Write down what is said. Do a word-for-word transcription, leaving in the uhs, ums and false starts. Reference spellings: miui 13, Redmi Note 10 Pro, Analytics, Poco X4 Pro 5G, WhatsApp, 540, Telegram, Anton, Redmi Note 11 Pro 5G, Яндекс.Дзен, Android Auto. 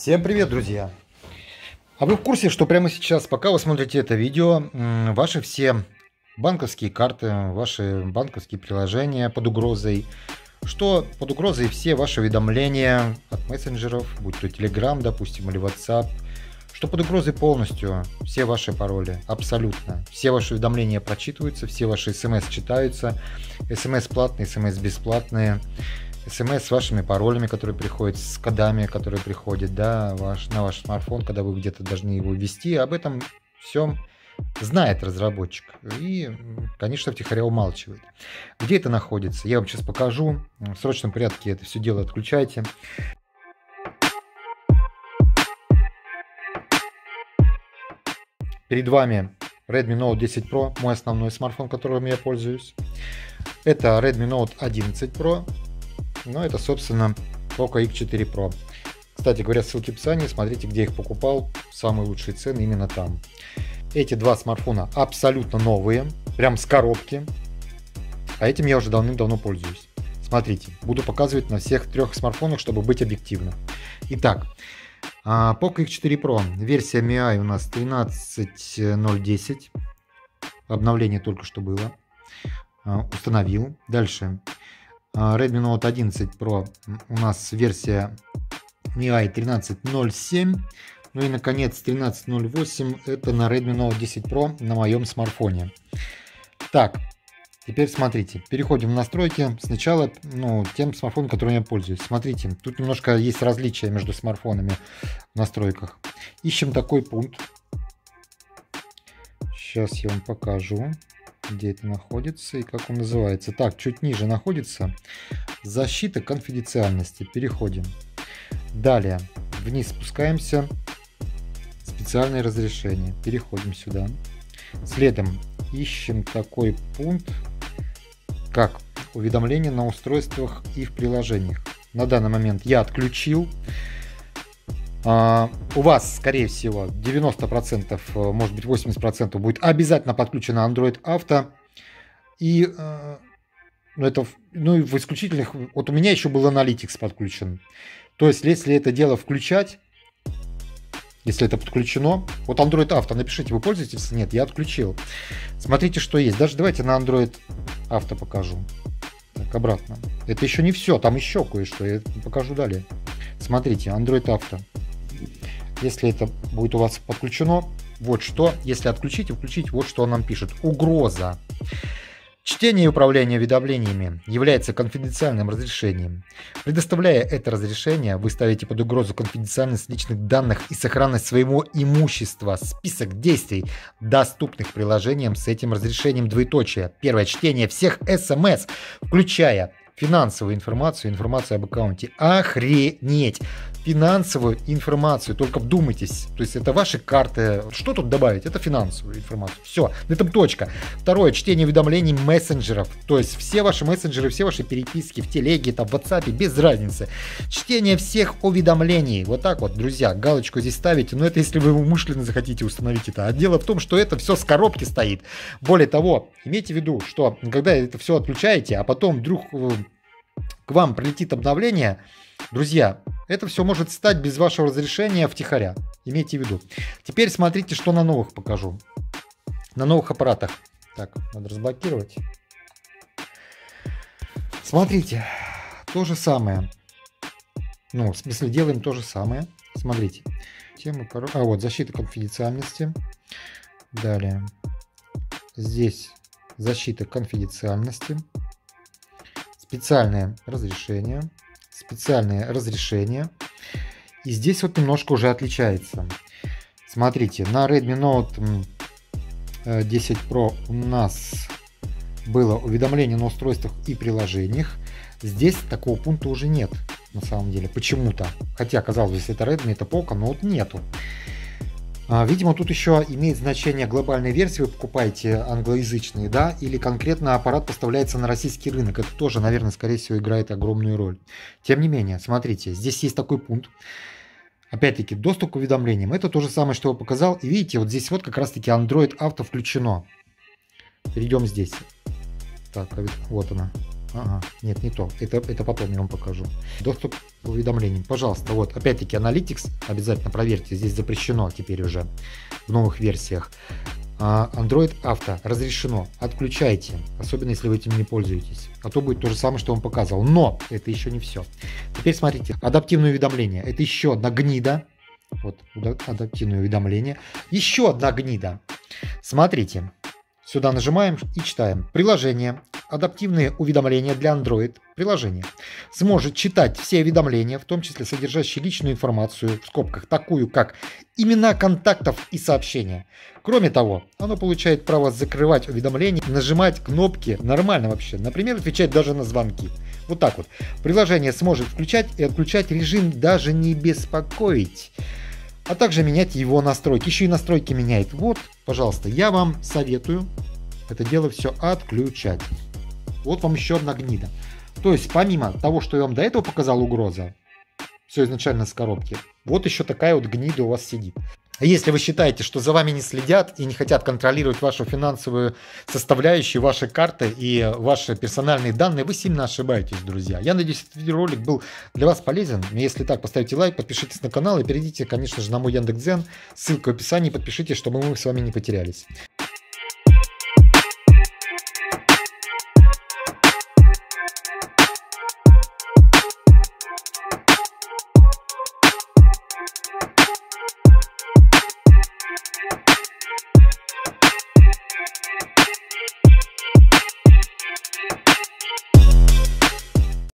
Всем привет, друзья! А вы в курсе, что прямо сейчас, пока вы смотрите это видео, ваши все банковские карты, ваши банковские приложения под угрозой, что под угрозой все ваши уведомления от мессенджеров, будь то Telegram, допустим, или WhatsApp, что под угрозой полностью все ваши пароли, абсолютно. Все ваши уведомления прочитываются, все ваши смс читаются, смс платные, смс бесплатные. СМС с вашими паролями, которые приходят, с кодами, которые приходят, да, ваш, на ваш смартфон, когда вы где-то должны его ввести. Об этом всем знает разработчик и, конечно, втихаря умалчивает. Где это находится, я вам сейчас покажу. В срочном порядке это все дело отключайте. Перед вами Redmi Note десять Pro, мой основной смартфон, которым я пользуюсь. Это Redmi Note одиннадцать Pro. Но это, собственно, Poco икс четыре Pro. Кстати говоря, ссылки в описании, смотрите, где их покупал. Самые лучшие цены именно там. Эти два смартфона абсолютно новые, прям с коробки. А этим я уже давным-давно пользуюсь. Смотрите, буду показывать на всех трех смартфонах, чтобы быть объективным. Итак, Poco икс четыре Pro. Версия эм и ю ай у нас тринадцать ноль десять. Обновление только что было. Установил. Дальше. Redmi Note одиннадцать Pro у нас версия эм и ю ай тринадцать ноль семь. Ну и наконец тринадцать ноль восемь это на Redmi Note десять Pro на моем смартфоне. Так, теперь смотрите, переходим в настройки. Сначала ну, тем смартфоном, которым я пользуюсь. Смотрите, тут немножко есть различия между смартфонами в настройках. Ищем такой пункт. Сейчас я вам покажу, где это находится и как он называется. Так, чуть ниже находится защита конфиденциальности. Переходим. Далее вниз спускаемся. Специальное разрешение. Переходим сюда. Следом ищем такой пункт, как уведомления на устройствах и в приложениях. На данный момент я отключил. Uh, у вас, скорее всего, девяносто процентов, может быть восемьдесят процентов будет обязательно подключено Android Auto. И, uh, ну, это, ну, и в исключительных... Вот у меня еще был Analytics подключен. То есть, если это дело включать, если это подключено... Вот Android Auto, напишите, вы пользуетесь? Нет, я отключил. Смотрите, что есть. Даже давайте на Android Auto покажу. Так, обратно. Это еще не все, там еще кое-что. Я покажу далее. Смотрите, Android Auto. Если это будет у вас подключено, вот что. Если отключить и включить, вот что он нам пишет. Угроза. Чтение и управление уведомлениями является конфиденциальным разрешением. Предоставляя это разрешение, вы ставите под угрозу конфиденциальность личных данных и сохранность своего имущества. Список действий, доступных приложением с этим разрешением, двоеточие. Первое, чтение всех смс, включая финансовую информацию, информацию об аккаунте. Охренеть! Финансовую информацию, только вдумайтесь. То есть это ваши карты. Что тут добавить? Это финансовую информацию. Все, на этом точка. Второе, чтение уведомлений мессенджеров. То есть все ваши мессенджеры, все ваши переписки в телеге, там, в WhatsApp, без разницы. Чтение всех уведомлений. Вот так вот, друзья, галочку здесь ставите. Но это если вы умышленно захотите установить это. А дело в том, что это все с коробки стоит. Более того, имейте в виду, что когда это все отключаете, а потом вдруг... к вам прилетит обновление, друзья, это все может стать без вашего разрешения втихаря. Имейте в виду. Теперь смотрите, что на новых покажу. На новых аппаратах. Так, надо разблокировать. Смотрите, то же самое. Ну, в смысле, делаем то же самое. Смотрите. Тема коров... А, вот, защита конфиденциальности. Далее. Здесь защита конфиденциальности. Специальное разрешение, специальное разрешение. И здесь вот немножко уже отличается. Смотрите, на Redmi Note десять Pro у нас было уведомление на устройствах и приложениях. Здесь такого пункта уже нет, на самом деле, почему-то. Хотя, казалось бы, если это Redmi, это Poco, но вот нету. Видимо, тут еще имеет значение глобальная версия, вы покупаете англоязычные, да, или конкретно аппарат поставляется на российский рынок. Это тоже, наверное, скорее всего, играет огромную роль. Тем не менее, смотрите, здесь есть такой пункт. Опять-таки, доступ к уведомлениям. Это то же самое, что я показал. И видите, вот здесь вот как раз-таки Android Auto включено. Перейдем здесь. Так, вот она. Ага, нет, не то. Это, это потом я вам покажу. Доступ к уведомлениям. Пожалуйста, вот, опять-таки, Analytics обязательно проверьте. Здесь запрещено теперь уже в новых версиях. Android Auto разрешено. Отключайте, особенно если вы этим не пользуетесь. А то будет то же самое, что он показывал. Но это еще не все. Теперь смотрите, адаптивное уведомление. Это еще одна гнида. Вот, адаптивное уведомление. Еще одна гнида. Смотрите. Сюда нажимаем и читаем. Приложение. Адаптивные уведомления для Android. Приложение. Сможет читать все уведомления, в том числе содержащие личную информацию, в скобках, такую как имена контактов и сообщения. Кроме того, оно получает право закрывать уведомления, нажимать кнопки. Нормально вообще. Например, отвечать даже на звонки. Вот так вот. Приложение сможет включать и отключать режим «Даже не беспокоить», а также менять его настройки. Еще и настройки меняет. Вот, пожалуйста, я вам советую это дело все отключать. Вот вам еще одна гнида. То есть, помимо того, что я вам до этого показал, угроза, все изначально с коробки, вот еще такая вот гнида у вас сидит. Если вы считаете, что за вами не следят и не хотят контролировать вашу финансовую составляющую, ваши карты и ваши персональные данные, вы сильно ошибаетесь, друзья. Я надеюсь, этот видеоролик был для вас полезен. Если так, поставьте лайк, подпишитесь на канал и перейдите, конечно же, на мой Яндекс.Дзен. Ссылка в описании. Подпишитесь, чтобы мы с вами не потерялись.